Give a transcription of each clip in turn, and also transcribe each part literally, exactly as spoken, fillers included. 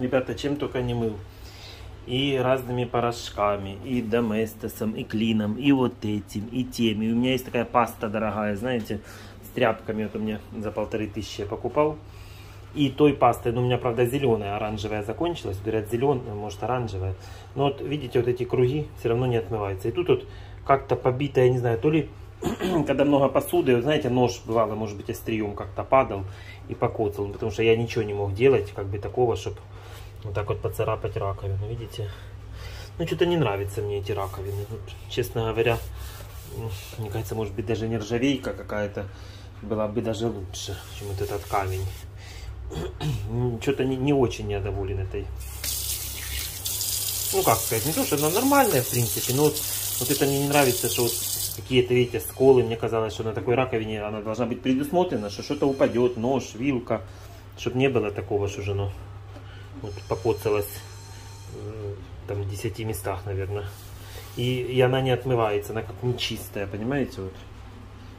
Ребята, чем только не мыл. И разными порошками, и доместосом, и клином, и вот этим, и тем. И у меня есть такая паста дорогая, знаете, с тряпками. Вот у меня за полторы тысячи я покупал. И той пасты, но у меня, правда, зеленая, оранжевая закончилась. Говорят, зеленая, может, оранжевая. Но вот, видите, вот эти круги все равно не отмываются. И тут вот как-то побито, я не знаю, то ли, когда много посуды, вот, знаете, нож, бывало, может быть, острием как-то падал и покоцал. Потому что я ничего не мог делать, как бы такого, чтобы вот так вот поцарапать раковину, видите. Ну, что-то не нравятся мне эти раковины. Вот, честно говоря, мне кажется, может быть, даже нержавейка какая-то была бы даже лучше, чем вот этот камень. Что-то не, не очень я доволен этой. Ну, как сказать, не то, что она нормальная, в принципе, но вот, вот это мне не нравится, что вот какие-то, видите, сколы. Мне казалось, что на такой раковине она должна быть предусмотрена, что что-то упадет, нож, вилка, чтобы не было такого, что же оно вот покоцалось там в десяти местах, наверное. И, и она не отмывается, она как нечистая, понимаете, вот.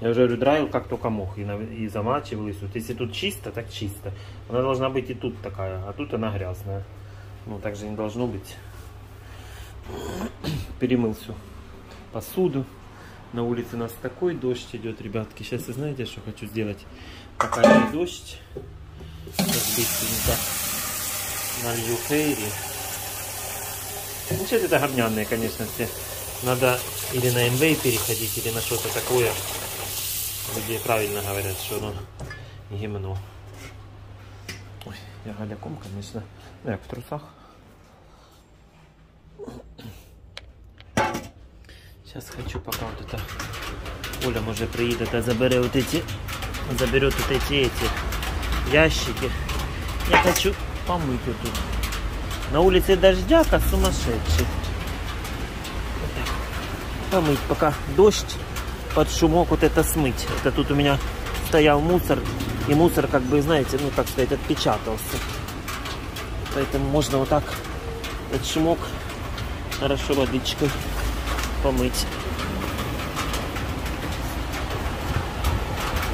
Я уже говорю, драил как только мог, и, и замачивалась. Вот если тут чисто, так чисто. Она должна быть и тут такая, а тут она грязная. Ну, так же не должно быть. Перемыл всю посуду. На улице у нас такой дождь идет, ребятки. Сейчас вы знаете, что хочу сделать? Пока не дождь. Сейчас быстренько налью фейри. Ну, сейчас это говняные, конечно, все. Надо или на МВ переходить, или на что-то такое. Люди правильно говорят, что оно гимно. Ой, я голяком, конечно. Ну, я в трусах. Сейчас хочу, пока вот это... Оля, может, приедет, а заберет вот эти... Заберет вот эти, эти ящики. Я хочу помыть вот тут. На улице дождяка сумасшедший. Вот так. Помыть, пока дождь. Под шумок вот это смыть. Это тут у меня стоял мусор, и мусор, как бы, знаете, ну, так сказать, отпечатался. Поэтому можно вот так этот шумок хорошо водичкой помыть.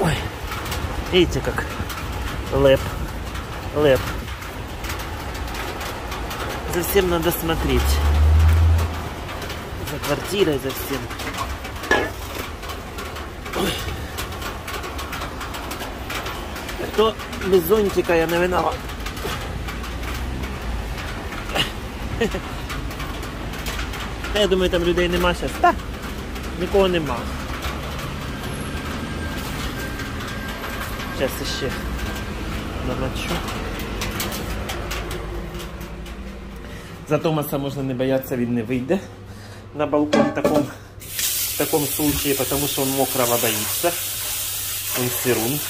Ой, видите, как лэп, лэп. За всем надо смотреть. За квартирой, за всем. То без зонтика я не виноват. Я думаю, там людей нема сейчас. Так, нікого нема. Зараз ще намочу. За Томаса можна не бояться, він не вийде на балкон в такому, в такому случае, тому що він мокрого боїться. Він сирун.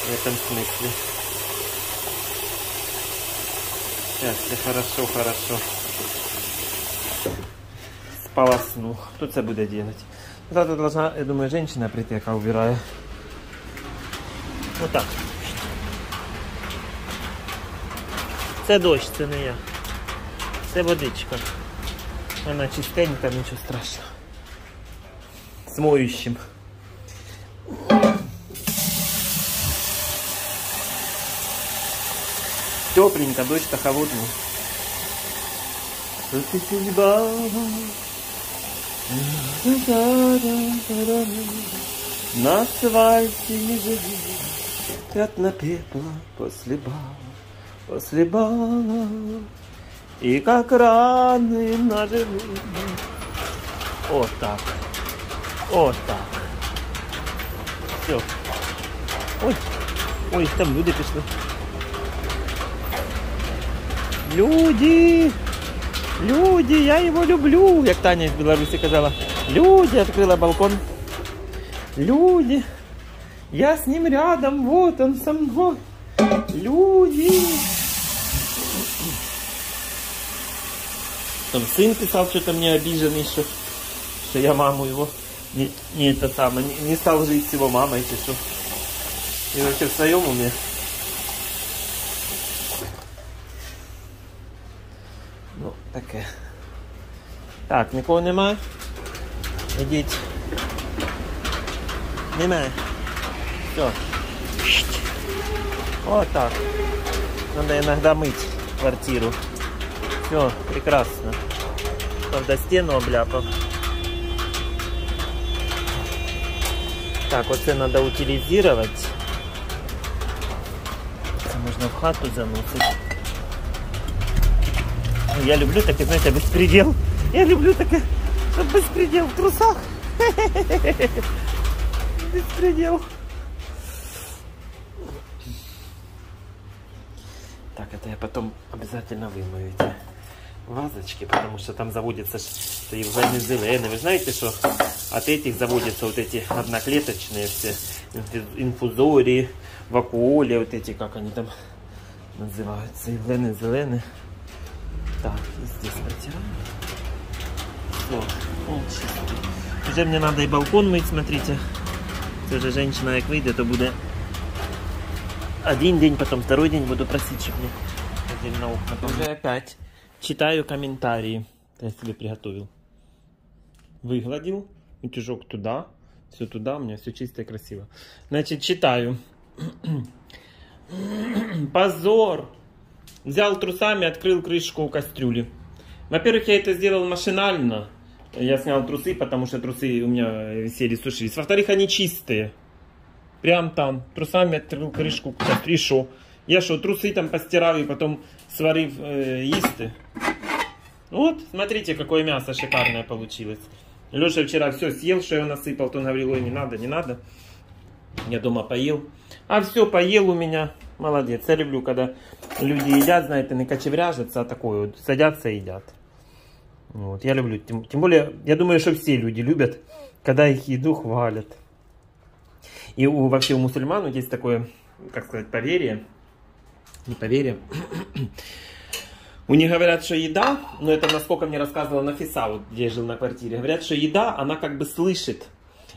В этом смысле. Сейчас я хорошо-хорошо сполосну. Кто это будет делать? Завтра должна, я думаю, женщина прийти, как убираю. Вот так. Это дождь, это не я. Это водичка. Она чистенькая, ничего страшного. С моющим. Тепленько, дождь-то холодный. На асфальте не живи, пятна пепла после бала, после бала. И как раны наживы. Вот так, вот так. Все. Ой, ой, там люди пришли. Люди! Люди! Я его люблю! Як Таня в Беларуси казала. Люди! Открыла балкон. Люди! Я с ним рядом, вот он со мной. Люди! Там сын писал, что-то мне обиженный, что, что я маму его не, не это самое, не, не стал жить с его мамой, если что. И вообще в своем уме. Ну, таке. Так, нікого немає. Ідіть. Немає. Все. Отак. Надо іноді мити. квартиру. Все, прекрасно. Правда, стену обляпал. Так, вот это надо утилизировать. Это можно в хату заносить. Я люблю такой, знаете, беспредел. Я люблю такой беспредел в трусах. Беспредел. Так, это я потом обязательно вымою эти вазочки, потому что там заводится инфузионные. Вы знаете, что от этих заводятся вот эти одноклеточные все инфузории, вакуоли, вот эти, как они там называются, зеленые, зеленые. Так, и здесь протираем. Все, уже мне надо и балкон мыть, смотрите. Уже женщина, как выйдет, то будет один день, потом второй день буду просить, чтобы мне отдельно окна. Уже опять читаю комментарии. Я себе приготовил. Выгладил, утюжок туда, все туда, у меня все чисто и красиво. Значит, читаю. Позор! Взял трусами, открыл крышку кастрюли. Во-первых, я это сделал машинально. Я снял трусы, потому что трусы у меня висели, сушились. Во-вторых, они чистые. Прям там. Трусами открыл крышку кастрюли. Я что, трусы там постирал и потом сварив э, есть? Вот, смотрите, какое мясо шикарное получилось. Леша вчера все съел, что я насыпал. То он говорил, ой, не надо, не надо. Я дома поел. А все, поел у меня. Молодец. Я люблю, когда люди едят, знаете, не кочевряжатся, а такое вот, садятся и едят. Вот, я люблю. Тем, тем более, я думаю, что все люди любят, когда их еду хвалят. И у, вообще у мусульман есть такое, как сказать, поверье. Не поверье. У них говорят, что еда, но это насколько мне рассказывала Нафиса, вот, где я жил на квартире, говорят, что еда, она как бы слышит,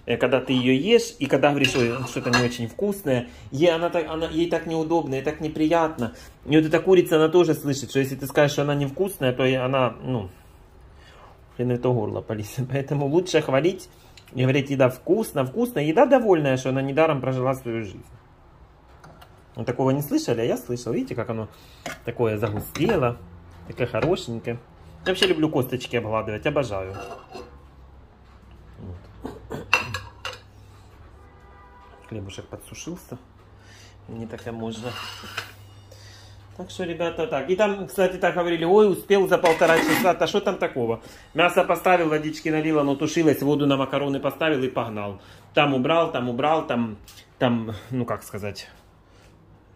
когда ты ее ешь, и когда говоришь, что-то не очень вкусное, ей, она, она, ей так неудобно, ей так неприятно. И вот эта курица, она тоже слышит, что если ты скажешь, что она невкусная, то она, ну, хрен это горло полез. Поэтому лучше хвалить и говорить, еда вкусная, вкусная, еда довольная, что она недаром прожила свою жизнь. Вот такого не слышали, а я слышал. Видите, как оно такое загустело, такое хорошенькое. Я вообще люблю косточки обгладывать, обожаю. Вот. Хлебушек подсушился. Не так и можно. Так что, ребята, так. И там, кстати, так говорили, ой, успел за полтора часа. Да что там такого? Мясо поставил, водички налил, оно тушилось, воду на макароны поставил и погнал. Там убрал, там убрал, там, там, ну как сказать,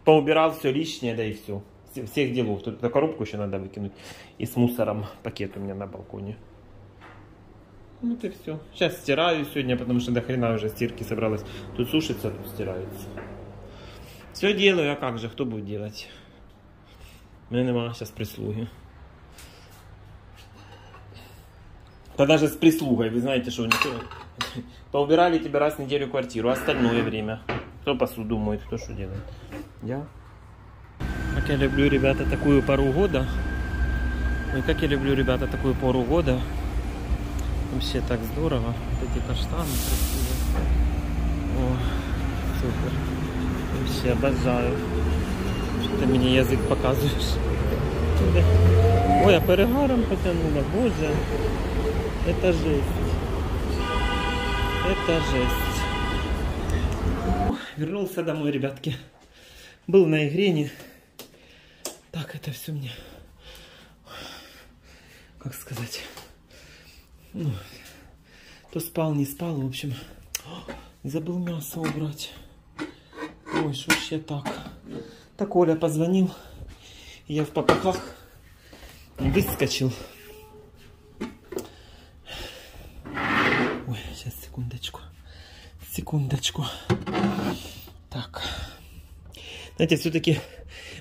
поубирал все лишнее, да и все. Всех делов. Тут эту коробку еще надо выкинуть. И с мусором пакет у меня на балконе. Ну вот и все. Сейчас стираю сегодня, потому что до хрена уже стирки собралась. Тут сушится, тут стирается. Все делаю, а как же, кто будет делать? У меня нема сейчас прислуги. Да даже с прислугой, вы знаете, что ничего. Поубирали тебе раз в неделю квартиру, остальное время. Кто посуду моет, кто что делает. Я. Как я люблю, ребята, такую пару года. Ой, как я люблю, ребята, такую пару года. Вообще так здорово. Вот эти каштаны красивые. О, супер. Вообще обожаю. Что ты мне язык показываешь? Ой, а перегаром потянуло. Боже. Это жесть. Это жесть. Вернулся домой, ребятки. Был на игре. Так, это все мне. Как сказать? Ну, то спал, не спал, в общем. Забыл мясо убрать. Ой, что ж я так. Так Оля позвонил. Я в попыхах выскочил. Ой, сейчас, секундочку. Секундочку. Так. Знаете, все-таки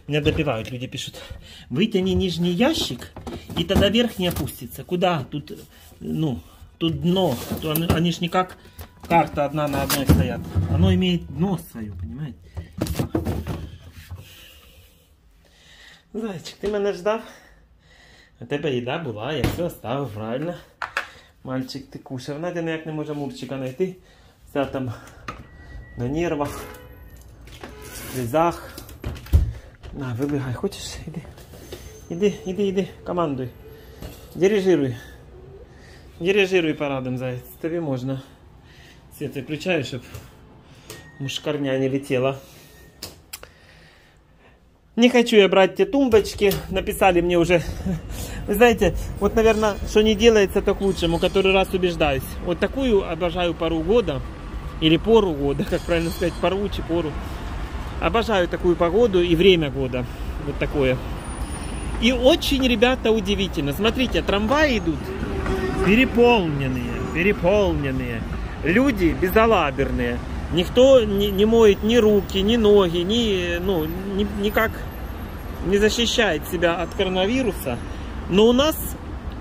меня добивают. Люди пишут, вытяни нижний ящик, и тогда верхний опустится. Куда? Тут, ну, тут дно. Тут, они ж не как карта одна на одной стоят. Оно имеет дно свое, понимаете? Зайчик, ты меня ждал? У тебя еда была, я все оставил, правильно? Мальчик, ты кушал. Надя никак не может Мурчика найти. Вся там на нервах, в слезах. На, выбегай, хочешь? Иди. Иди, иди, иди, командуй. Дирижируй. Дирижируй парадом, заяц. Тебе можно. Свет выключаю, чтобы мушкарня не летела. Не хочу я брать те тумбочки. Написали мне уже. Вы знаете, вот, наверное, что не делается, то к лучшему. Который раз убеждаюсь. Вот такую обожаю пару года. Или пору года, как правильно сказать. Пору, чи пору. Обожаю такую погоду и время года. Вот такое. И очень, ребята, удивительно. Смотрите, трамваи идут переполненные, переполненные. Люди безалаберные. Никто не, не моет ни руки, ни ноги, ни, ну, ни, никак не защищает себя от коронавируса. Но у нас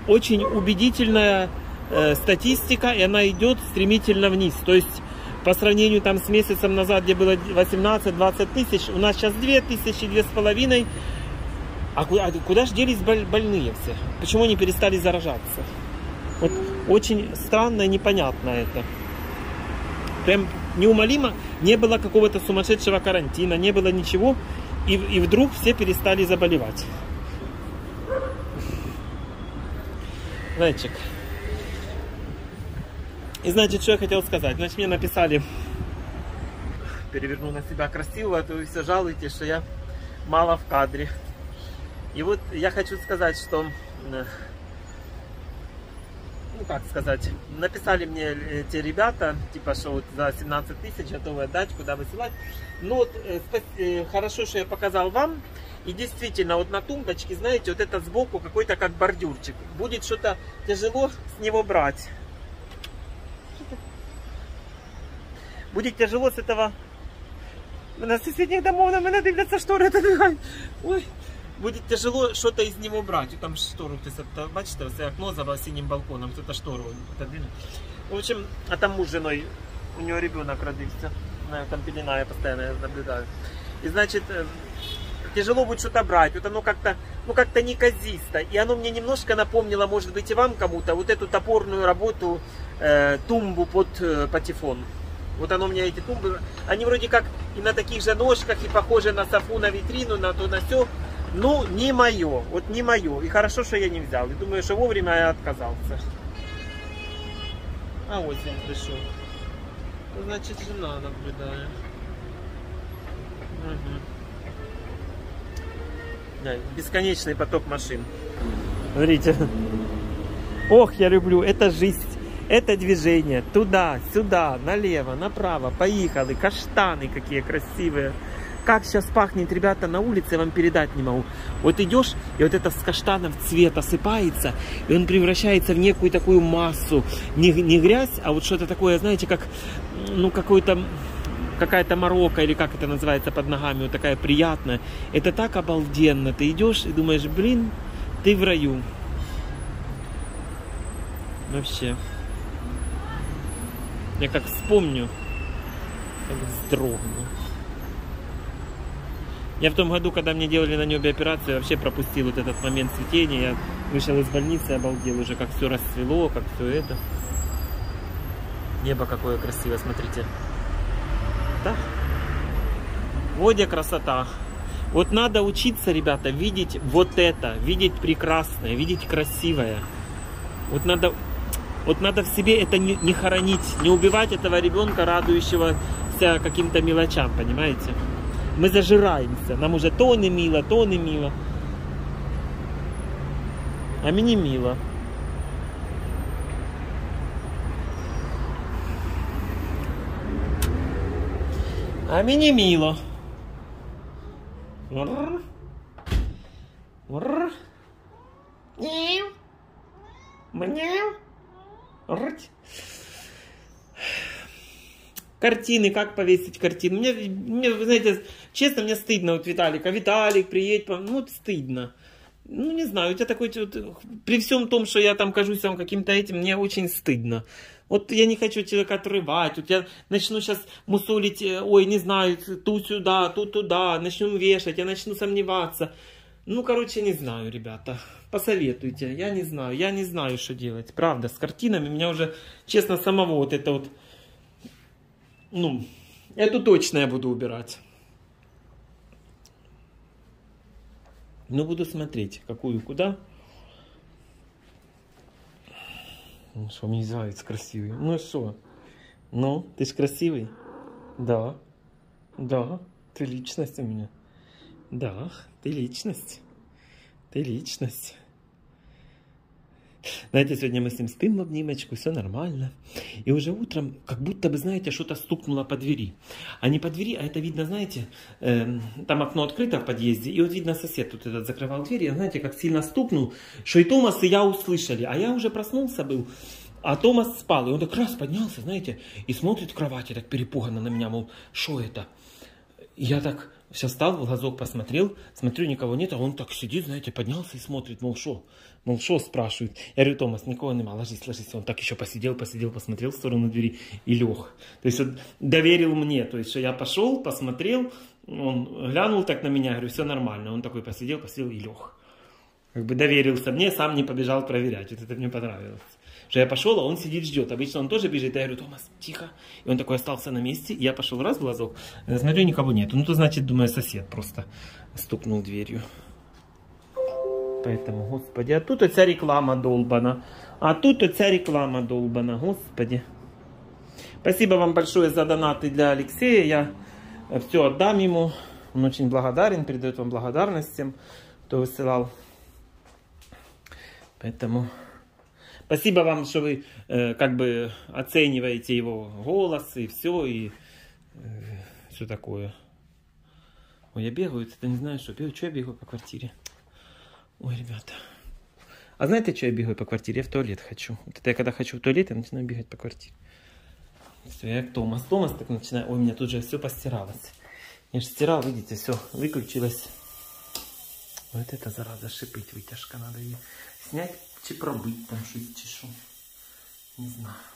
очень убедительная э, статистика, и она идет стремительно вниз. То есть по сравнению там с месяцем назад, где было восемнадцать-двадцать тысяч, у нас сейчас две тысячи, две с половиной. А куда, куда же делись больные все? Почему они перестали заражаться? Вот очень странно и непонятно это. Прям неумолимо. Не было какого-то сумасшедшего карантина, не было ничего. И, и вдруг все перестали заболевать. Зайчик. И значит, что я хотел сказать. Значит, мне написали... Переверну на себя красиво, а то вы все жалуетесь, что я мало в кадре. И вот я хочу сказать, что, ну как сказать, написали мне те ребята, типа, что вот за семнадцать тысяч готовы отдать, куда высылать. Но вот, э, хорошо, что я показал вам. И действительно, вот на тумбочке, знаете, вот это сбоку какой-то как бордюрчик. Будет что-то тяжело с него брать. Будет тяжело с этого... На соседних домов нам надо шторы отодвигать. Ой. Будет тяжело что-то из него брать. Там штору, то есть, это, бачите, окно за синим балконом, это штору. В общем, а там муж с женой, у него ребенок родился. Там пелена, я постоянно наблюдаю. И значит, тяжело будет что-то брать. Вот оно как-то, ну как-то неказисто. И оно мне немножко напомнило, может быть, и вам кому-то, вот эту топорную работу, э, тумбу под э, патефон. Вот оно у меня эти тумбы, они вроде как и на таких же ножках, и похожи на софу, на витрину, на то, на все. Ну, не мое, вот не мое. И хорошо, что я не взял. И думаю, что вовремя я отказался. А вот я пришел. Значит, жена наблюдает. Угу. Да, бесконечный поток машин. Смотрите. Ох, я люблю. Это жизнь. Это движение. Туда, сюда, налево, направо. Поехали. Каштаны какие красивые. Как сейчас пахнет, ребята, на улице, я вам передать не могу. Вот идешь, и вот это с каштанов цвет осыпается, и он превращается в некую такую массу. Не, не грязь, а вот что-то такое, знаете, как, ну, какую-то, какая-то морока, или как это называется, под ногами, вот такая приятная. Это так обалденно. Ты идешь и думаешь, блин, ты в раю. Вообще. Я как вспомню, как вздрогну. Я в том году, когда мне делали на небе операцию, я вообще пропустил вот этот момент цветения. Я вышел из больницы, обалдел уже, как все расцвело, как все это. Небо какое красивое, смотрите. Да? Вот я красота. Вот надо учиться, ребята, видеть вот это, видеть прекрасное, видеть красивое. Вот надо, вот надо в себе это не, не хоронить, не убивать этого ребенка, радующегося каким-то мелочам, понимаете? Мы зажираемся. Нам уже то не мило, то не мило. А мне не мило. А мне не мило. Мне. Картины, как повесить картину. Мне, мне, вы знаете, честно, мне стыдно от Виталика. Виталик, приедь, ну вот стыдно. Ну не знаю, у тебя такой, вот, при всем том, что я там кажусь вам каким-то этим, мне очень стыдно. Вот я не хочу человека отрывать, вот я начну сейчас мусолить, ой, не знаю, ту сюда, ту туда, начну вешать, я начну сомневаться. Ну, короче, не знаю, ребята. Посоветуйте, я не знаю, я не знаю, что делать. Правда, с картинами меня уже, честно, самого вот это вот... Ну, эту точно я буду убирать. Но буду смотреть, какую куда. Ну что, мне называется красивый. Ну что? Ну, ты ж красивый? Да. Да. Ты личность у меня. Да, ты личность. Ты личность. Знаете, сегодня мы с ним спим в обнимочку, все нормально. И уже утром, как будто бы, знаете, что-то стукнуло по двери. А не по двери, а это видно, знаете, э, там окно открыто в подъезде. И вот видно, сосед тут этот закрывал дверь. И знаете, как сильно стукнул, что и Томас, и я услышали. А я уже проснулся был, а Томас спал. И он так раз поднялся, знаете, и смотрит в кровати, так перепуганно на меня, мол, что это? И я так все встал, в глазок посмотрел, смотрю, никого нет, а он так сидит, знаете, поднялся и смотрит, мол, шо, мол, шо, спрашивает. Я говорю, Томас, никого нема, ложись, ложись. Он так еще посидел, посидел, посмотрел в сторону двери и лег. То есть он доверил мне, то есть что я пошел, посмотрел, он глянул так на меня, я говорю, все нормально. Он такой посидел, посидел и лег. Как бы доверился мне, сам не побежал проверять, вот это мне понравилось. Что я пошел, а он сидит, ждет. Обычно он тоже бежит, а я говорю, Томас, тихо. И он такой остался на месте. Я пошел раз в глазок, смотрю, никого нет. Ну, то значит, думаю, сосед просто стукнул дверью. Поэтому, господи, а тут оця реклама долбана. А тут оця реклама долбана, господи. Спасибо вам большое за донаты для Алексея. Я все отдам ему. Он очень благодарен, передает вам благодарность всем, кто высылал. Поэтому... Спасибо вам, что вы э, как бы оцениваете его голос и все, и э, все такое. Ой, я бегаю, это не знаю, что бегаю. Что я бегаю по квартире? Ой, ребята. А знаете, что я бегаю по квартире? Я в туалет хочу. Вот это я когда хочу в туалет, я начинаю бегать по квартире. Все, я к Томас. Томас так начинаю. Ой, у меня тут же все постиралось. Я же стирал, видите, все, выключилось. Вот это, зараза, шипить вытяжка, надо ее снять. Чи пробить там шесть чешу. Не знаю.